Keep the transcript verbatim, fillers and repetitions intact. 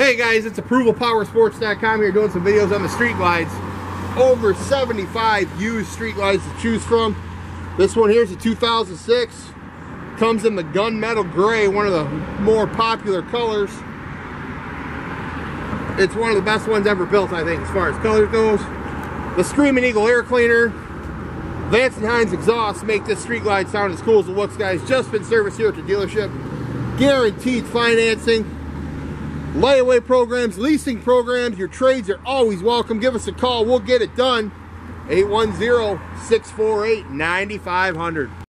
Hey guys, it's Approval Power Sports dot com here doing some videos on the Street Glides. Over seventy-five used Street Glides to choose from. This one here is a two thousand six. Comes in the gunmetal gray, one of the more popular colors. It's one of the best ones ever built, I think, as far as color goes. The Screaming Eagle Air Cleaner, Vance and Hines exhausts make this Street Glide sound as cool as it looks, guys. Just been serviced here at the dealership. Guaranteed financing, layaway programs, leasing programs. Your trades are always welcome. Give us a call. We'll get it done. eight one zero, six four eight, nine five zero zero.